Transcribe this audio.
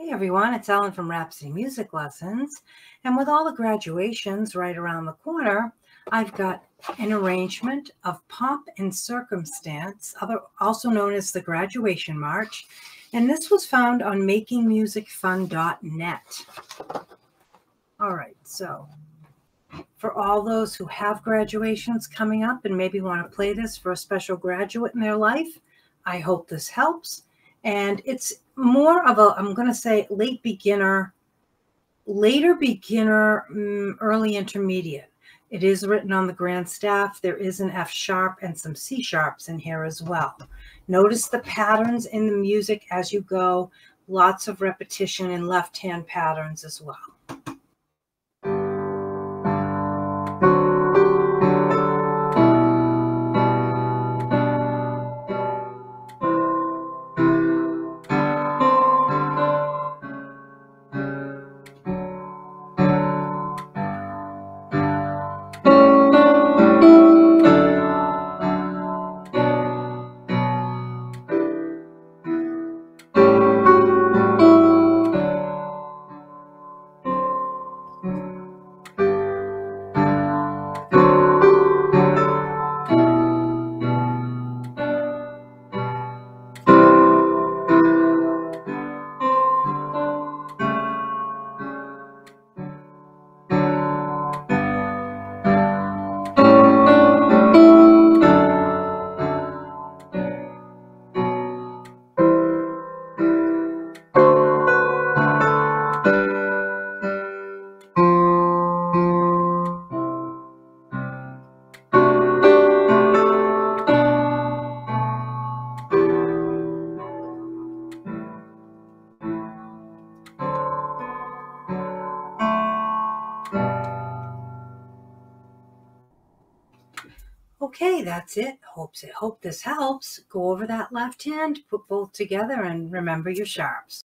Hey everyone, it's Ellen from Rhapsody Music Lessons, and with all the graduations right around the corner, I've got an arrangement of Pomp and Circumstance, also known as the Graduation March, and this was found on makingmusicfun.net. All right, so for all those who have graduations coming up and maybe want to play this for a special graduate in their life, I hope this helps. And it's more of a, I'm going to say, later beginner, early intermediate. It is written on the grand staff. There is an F sharp and some C sharps in here as well. Notice the patterns in the music as you go. Lots of repetition in left-hand patterns as well. Okay, that's it. Hope this helps. Go over that left hand, put both together, and remember your sharps.